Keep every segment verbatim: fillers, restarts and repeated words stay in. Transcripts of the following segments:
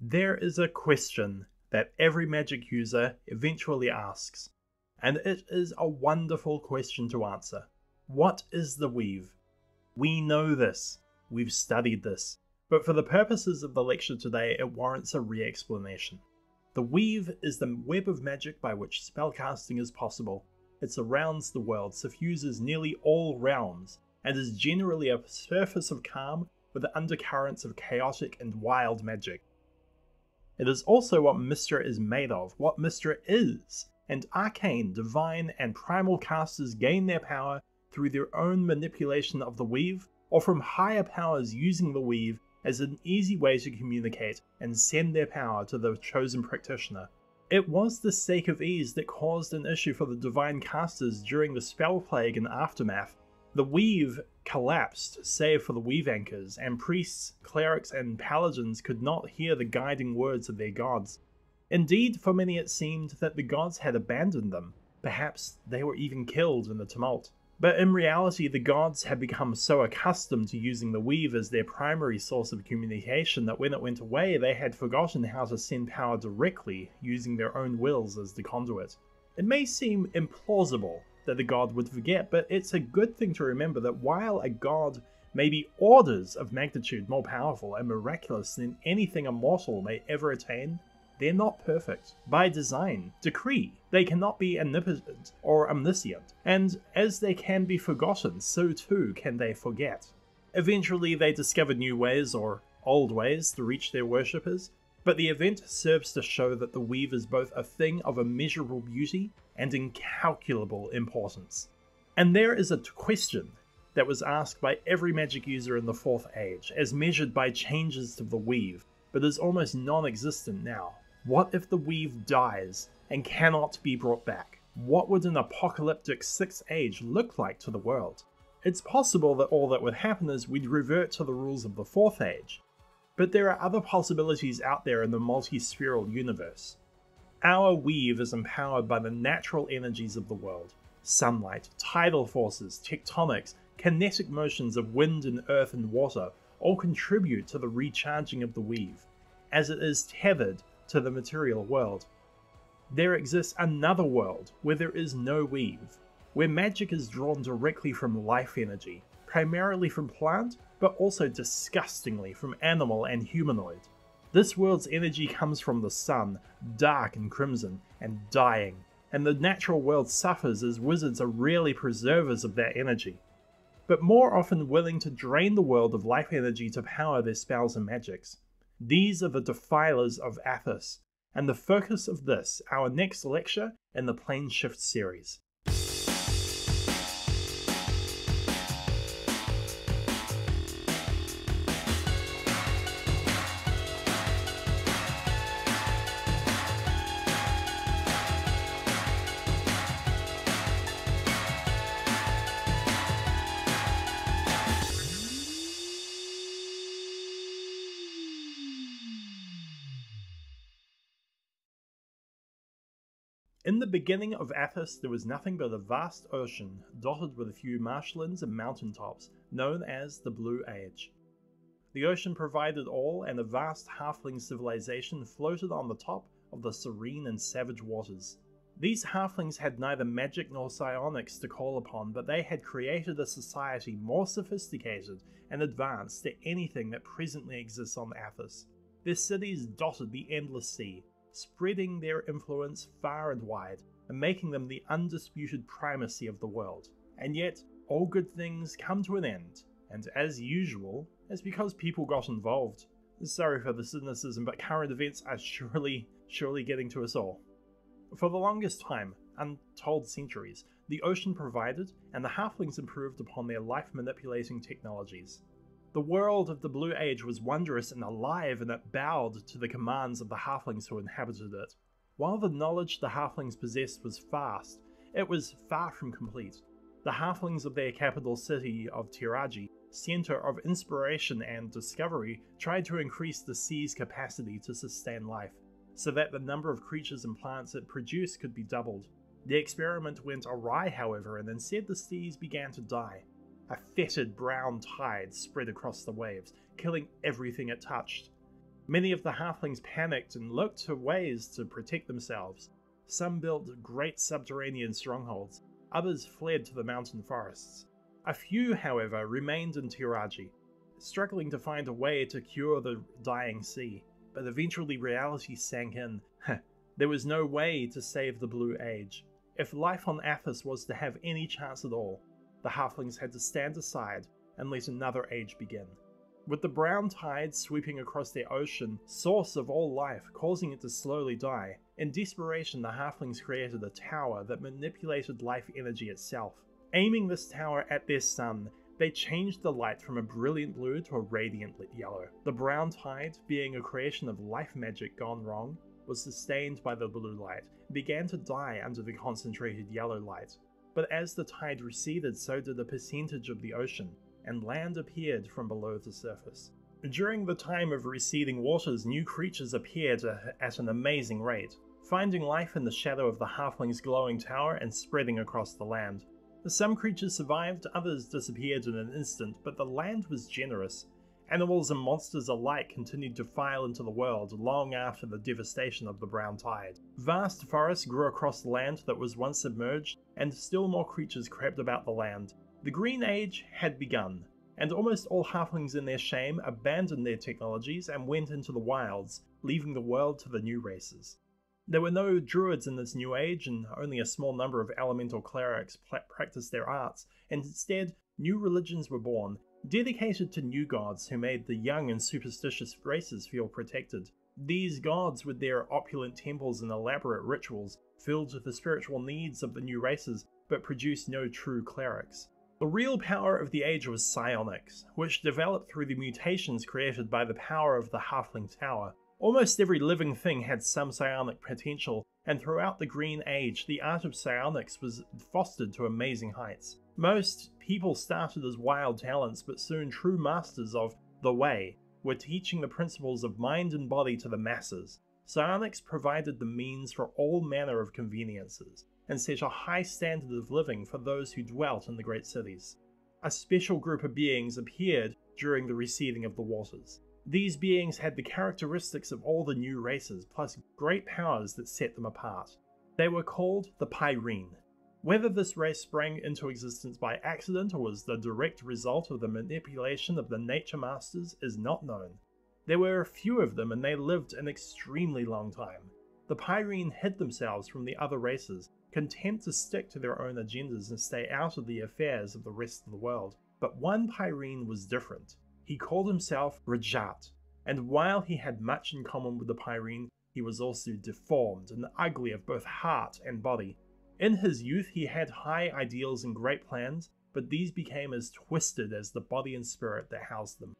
There is a question that every magic user eventually asks, and it is a wonderful question to answer. What is the weave? We know this, we've studied this, but for the purposes of the lecture today it warrants a re-explanation. The weave is the web of magic by which spellcasting is possible. It surrounds the world, suffuses nearly all realms, and is generally a surface of calm with undercurrents of chaotic and wild magic. It is also what Mystra is made of, what Mystra is, and arcane, divine, and primal casters gain their power through their own manipulation of the weave, or from higher powers using the weave as an easy way to communicate and send their power to the chosen practitioner. It was the sake of ease that caused an issue for the divine casters during the spell plague and aftermath. The weave collapsed, save for the weave anchors, and priests, clerics, and paladins could not hear the guiding words of their gods. Indeed, for many it seemed that the gods had abandoned them. Perhaps they were even killed in the tumult. But in reality, the gods had become so accustomed to using the weave as their primary source of communication that when it went away, they had forgotten how to send power directly, using their own wills as the conduit. It may seem implausible that the god would forget, but it's a good thing to remember that while a god may be orders of magnitude more powerful and miraculous than anything a mortal may ever attain, they're not perfect. By design, decree, they cannot be omnipotent or omniscient, and as they can be forgotten, so too can they forget. Eventually they discover new ways, or old ways, to reach their worshippers, but the event serves to show that the weave is both a thing of immeasurable beauty and incalculable importance. And there is a question that was asked by every magic user in the Fourth Age, as measured by changes to the weave, but is almost non-existent now. What if the weave dies and cannot be brought back? What would an apocalyptic Sixth Age look like to the world? It's possible that all that would happen is we'd revert to the rules of the Fourth Age, but there are other possibilities out there in the multi-spheral universe. Our weave is empowered by the natural energies of the world. Sunlight, tidal forces, tectonics, kinetic motions of wind and earth and water all contribute to the recharging of the weave, as it is tethered to the material world. There exists another world where there is no weave, where magic is drawn directly from life energy, primarily from plant, but also disgustingly from animal and humanoid. This world's energy comes from the sun, dark and crimson, and dying, and the natural world suffers as wizards are rarely preservers of that energy, but more often willing to drain the world of life energy to power their spells and magics. These are the Defilers of Athas, and the focus of this, our next lecture in the Plane Shift series. In the beginning of Athas, there was nothing but a vast ocean, dotted with a few marshlands and mountaintops, known as the Blue Age. The ocean provided all, and a vast halfling civilization floated on the top of the serene and savage waters. These halflings had neither magic nor psionics to call upon, but they had created a society more sophisticated and advanced than anything that presently exists on Athas. Their cities dotted the endless sea, spreading their influence far and wide, and making them the undisputed primacy of the world. And yet, all good things come to an end, and as usual, it's because people got involved. Sorry for the cynicism, but current events are surely, surely getting to us all. For the longest time, untold centuries, the ocean provided, and the halflings improved upon their life-manipulating technologies. The world of the Blue Age was wondrous and alive, and it bowed to the commands of the halflings who inhabited it. While the knowledge the halflings possessed was vast, it was far from complete. The halflings of their capital city of Tiraji, centre of inspiration and discovery, tried to increase the sea's capacity to sustain life, so that the number of creatures and plants it produced could be doubled. The experiment went awry, however, and instead the seas began to die. A fetid brown tide spread across the waves, killing everything it touched. Many of the halflings panicked and looked to ways to protect themselves. Some built great subterranean strongholds, others fled to the mountain forests. A few, however, remained in Tiraji, struggling to find a way to cure the dying sea, but eventually reality sank in. There was no way to save the Blue Age. If life on Athas was to have any chance at all, the halflings had to stand aside and let another age begin. With the brown tide sweeping across their ocean, source of all life, causing it to slowly die, in desperation the halflings created a tower that manipulated life energy itself. Aiming this tower at their sun, they changed the light from a brilliant blue to a radiant yellow. The brown tide, being a creation of life magic gone wrong, was sustained by the blue light and began to die under the concentrated yellow light. But as the tide receded, so did a percentage of the ocean, and land appeared from below the surface. During the time of receding waters, new creatures appeared at an amazing rate, finding life in the shadow of the halfling's glowing tower and spreading across the land. Some creatures survived, others disappeared in an instant, but the land was generous. Animals and monsters alike continued to file into the world long after the devastation of the brown tide. Vast forests grew across the land that was once submerged, and still more creatures crept about the land. The Green Age had begun, and almost all halflings in their shame abandoned their technologies and went into the wilds, leaving the world to the new races. There were no druids in this new age, and only a small number of elemental clerics practiced their arts, and instead, new religions were born, dedicated to new gods who made the young and superstitious races feel protected. These gods, with their opulent temples and elaborate rituals, filled the spiritual needs of the new races, but produced no true clerics. The real power of the age was psionics, which developed through the mutations created by the power of the halfling tower. Almost every living thing had some psionic potential, and throughout the Green Age, the art of psionics was fostered to amazing heights. Most people started as wild talents, but soon true masters of the way were teaching the principles of mind and body to the masses. Psionics provided the means for all manner of conveniences, and set a high standard of living for those who dwelt in the great cities. A special group of beings appeared during the receding of the waters. These beings had the characteristics of all the new races, plus great powers that set them apart. They were called the Pyrene. Whether this race sprang into existence by accident or was the direct result of the manipulation of the nature masters is not known. There were a few of them, and they lived an extremely long time. The Pyrene hid themselves from the other races, content to stick to their own agendas and stay out of the affairs of the rest of the world. But one Pyrene was different. He called himself Rajat, and while he had much in common with the Pyrene, he was also deformed and ugly of both heart and body. In his youth he had high ideals and great plans, but these became as twisted as the body and spirit that housed them.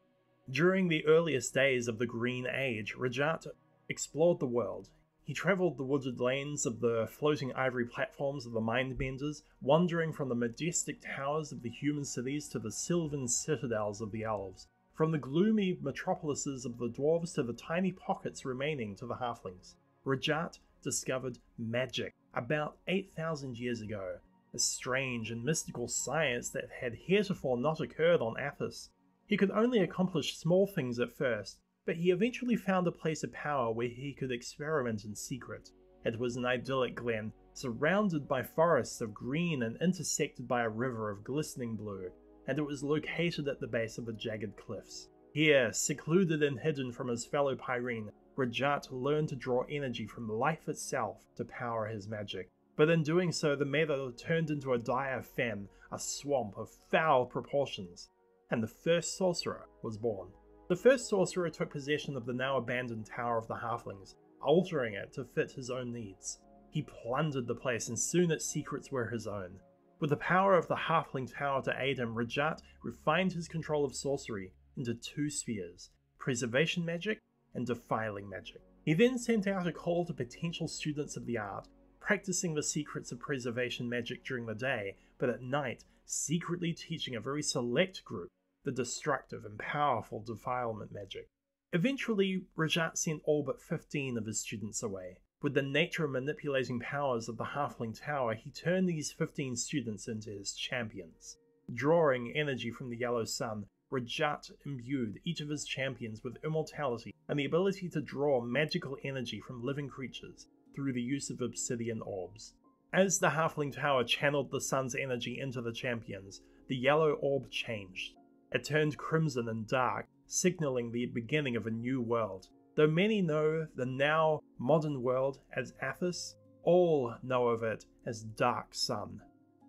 During the earliest days of the Green Age, Rajat explored the world. He travelled the wooded lanes of the floating ivory platforms of the Mindbenders, wandering from the majestic towers of the human cities to the sylvan citadels of the elves, from the gloomy metropolises of the dwarves to the tiny pockets remaining to the halflings. Rajat discovered magic about eight thousand years ago, a strange and mystical science that had heretofore not occurred on Athas. He could only accomplish small things at first, but he eventually found a place of power where he could experiment in secret. It was an idyllic glen, surrounded by forests of green and intersected by a river of glistening blue, and it was located at the base of the jagged cliffs. Here, secluded and hidden from his fellow Pyrene, Rajat learned to draw energy from life itself to power his magic. But in doing so, the meadow turned into a dire fen, a swamp of foul proportions, and the first sorcerer was born. The first sorcerer took possession of the now abandoned tower of the halflings, altering it to fit his own needs. He plundered the place, and soon its secrets were his own. With the power of the halfling tower to aid him, Rajat refined his control of sorcery into two spheres, preservation magic and defiling magic. He then sent out a call to potential students of the art, practicing the secrets of preservation magic during the day, but at night secretly teaching a very select group the destructive and powerful defilement magic. Eventually, Rajat sent all but fifteen of his students away. With the nature manipulating powers of the halfling tower, he turned these fifteen students into his champions. Drawing energy from the yellow sun, Rajat imbued each of his champions with immortality and the ability to draw magical energy from living creatures through the use of obsidian orbs. As the halfling tower channeled the sun's energy into the champions, the yellow orb changed. It turned crimson and dark, signalling the beginning of a new world. Though many know the now modern world as Athas, all know of it as Dark Sun.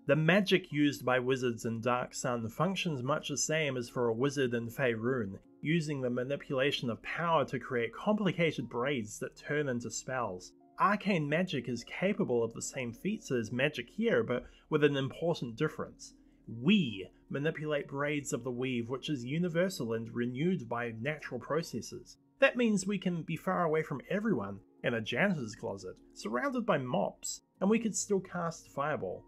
The magic used by wizards in Dark Sun functions much the same as for a wizard in Faerûn, using the manipulation of power to create complicated braids that turn into spells. Arcane magic is capable of the same feats as magic here, but with an important difference. We manipulate braids of the weave, which is universal and renewed by natural processes. That means we can be far away from everyone, in a janitor's closet, surrounded by mops, and we could still cast Fireball.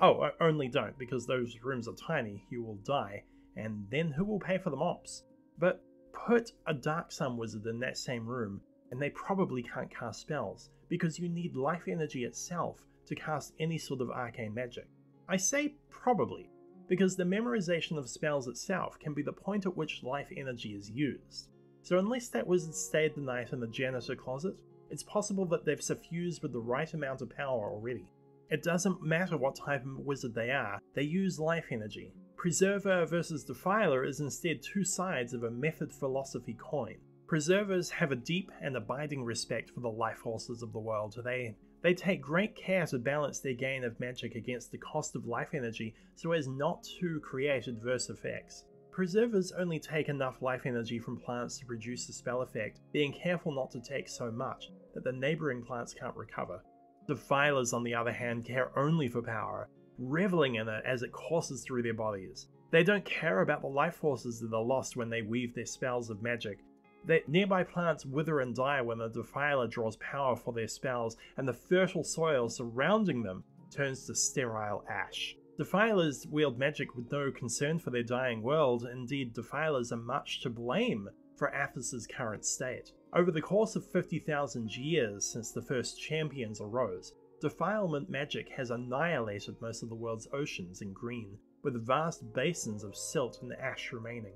Oh, only don't, because those rooms are tiny, you will die, and then who will pay for the mops? But put a Dark Sun wizard in that same room, and they probably can't cast spells, because you need life energy itself to cast any sort of arcane magic. I say probably, because the memorization of spells itself can be the point at which life energy is used. So unless that wizard stayed the night in the janitor closet, it's possible that they've suffused with the right amount of power already. It doesn't matter what type of wizard they are, they use life energy. Preserver versus Defiler is instead two sides of a method philosophy coin. Preservers have a deep and abiding respect for the life forces of the world. They, they take great care to balance their gain of magic against the cost of life energy so as not to create adverse effects. Preservers only take enough life energy from plants to reduce the spell effect, being careful not to take so much that the neighbouring plants can't recover. Defilers, on the other hand, care only for power, reveling in it as it courses through their bodies. They don't care about the life forces that are lost when they weave their spells of magic. The nearby plants wither and die when the Defiler draws power for their spells, and the fertile soil surrounding them turns to sterile ash. Defilers wield magic with no concern for their dying world. Indeed, Defilers are much to blame for Athas's current state. Over the course of fifty thousand years since the first champions arose, defilement magic has annihilated most of the world's oceans in green, with vast basins of silt and ash remaining.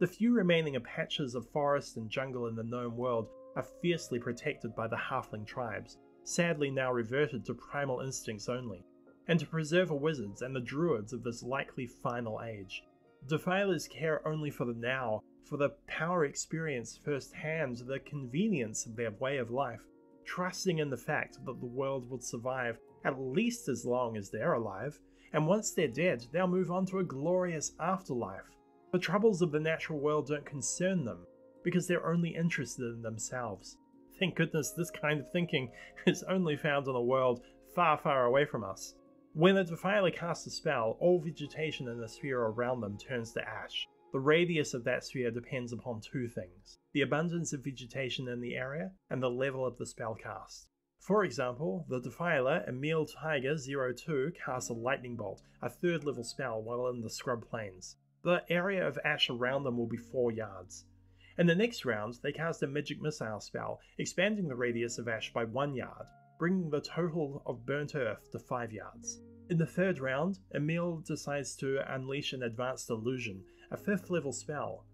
The few remaining are patches of forest and jungle in the gnome world are fiercely protected by the halfling tribes, sadly now reverted to primal instincts only, and to preserve wizards and the druids of this likely final age. Defilers care only for the now, for the power experience firsthand, the convenience of their way of life, trusting in the fact that the world will survive at least as long as they're alive, and once they're dead, they'll move on to a glorious afterlife. The troubles of the natural world don't concern them, because they're only interested in themselves. Thank goodness this kind of thinking is only found in a world far, far away from us. When a Defiler casts a spell, all vegetation in the sphere around them turns to ash. The radius of that sphere depends upon two things: the abundance of vegetation in the area, and the level of the spell cast. For example, the Defiler, Emil Tiger zero two, casts a lightning bolt, a third level spell, while in the scrub plains. The area of ash around them will be four yards. In the next round, they cast a magic missile spell, expanding the radius of ash by one yard, bringing the total of burnt earth to five yards. In the third round, Emil decides to unleash an advanced illusion, a fifth level spell.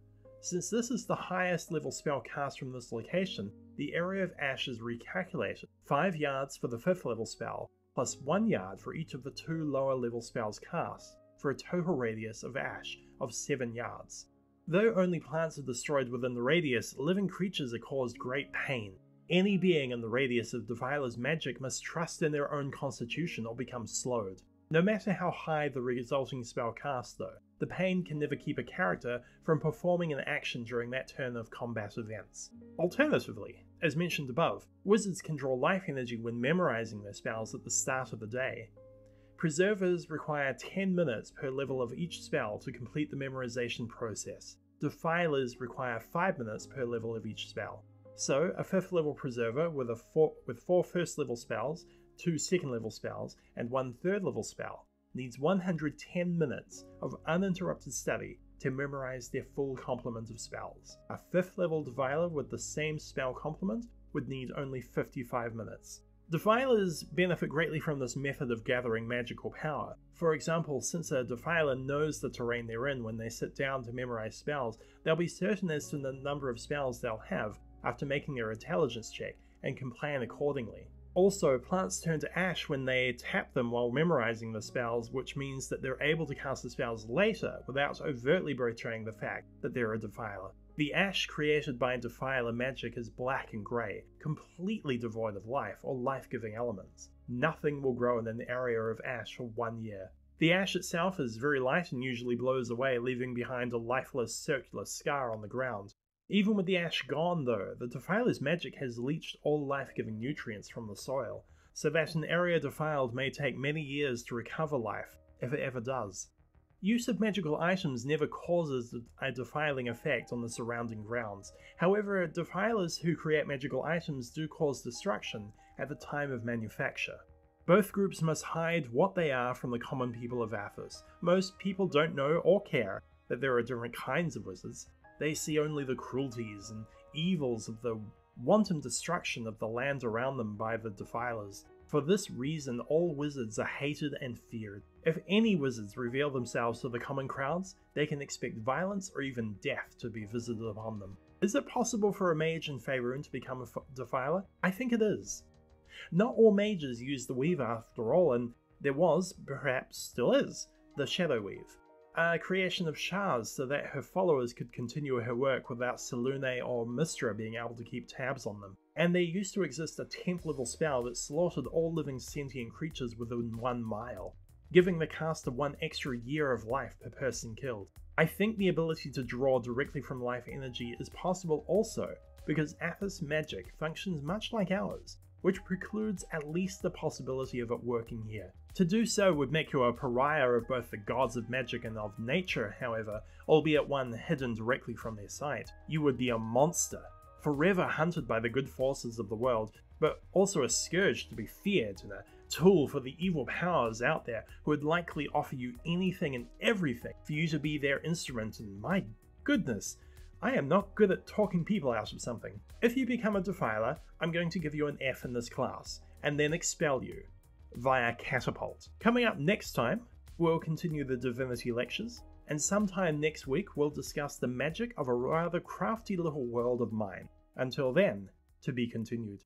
Since this is the highest level spell cast from this location, the area of ash is recalculated, five yards for the fifth level spell, plus one yard for each of the two lower level spells cast, for a total radius of ash of seven yards. Though only plants are destroyed within the radius, living creatures are caused great pain. Any being in the radius of Defiler's magic must trust in their own constitution or become slowed. No matter how high the resulting spell cast though, the pain can never keep a character from performing an action during that turn of combat events. Alternatively, as mentioned above, wizards can draw life energy when memorizing their spells at the start of the day. Preservers require ten minutes per level of each spell to complete the memorization process. Defilers require five minutes per level of each spell. So, a fifth level Preserver with, a four, with four first level spells, two second level spells, and one third level spell needs one hundred ten minutes of uninterrupted study to memorize their full complement of spells. A fifth level Defiler with the same spell complement would need only fifty-five minutes. Defilers benefit greatly from this method of gathering magical power. For example, since a Defiler knows the terrain they're in when they sit down to memorize spells, they'll be certain as to the number of spells they'll have after making their intelligence check, and can plan accordingly. Also, plants turn to ash when they tap them while memorizing the spells, which means that they're able to cast the spells later without overtly betraying the fact that they're a Defiler. The ash created by Defiler magic is black and grey, completely devoid of life or life-giving elements. Nothing will grow in an area of ash for one year. The ash itself is very light and usually blows away, leaving behind a lifeless circular scar on the ground. Even with the ash gone though, the Defiler's magic has leached all life-giving nutrients from the soil, so that an area defiled may take many years to recover life, if it ever does. Use of magical items never causes a defiling effect on the surrounding grounds. However, defilers who create magical items do cause destruction at the time of manufacture. Both groups must hide what they are from the common people of Athas. Most people don't know or care that there are different kinds of wizards. They see only the cruelties and evils of the wanton destruction of the land around them by the defilers. For this reason, all wizards are hated and feared. If any wizards reveal themselves to the common crowds, they can expect violence or even death to be visited upon them. Is it possible for a mage in Faerûn to become a defiler? I think it is. Not all mages use the weave after all, and there was, perhaps still is, the shadow weave, a creation of Shar's so that her followers could continue her work without Selûne or Mystra being able to keep tabs on them. And there used to exist a tenth level spell that slaughtered all living sentient creatures within one mile, giving the caster one extra year of life per person killed. I think the ability to draw directly from life energy is possible also, because Athas magic functions much like ours, which precludes at least the possibility of it working here. To do so would make you a pariah of both the gods of magic and of nature, however, albeit one hidden directly from their sight. You would be a monster, forever hunted by the good forces of the world, but also a scourge to be feared and a tool for the evil powers out there who would likely offer you anything and everything for you to be their instrument, and my goodness, I am not good at talking people out of something. If you become a defiler, I'm going to give you an F in this class, and then expel you via catapult. Coming up next time, we'll continue the divinity lectures, and sometime next week we'll discuss the magic of a rather crafty little world of mine. Until then, to be continued.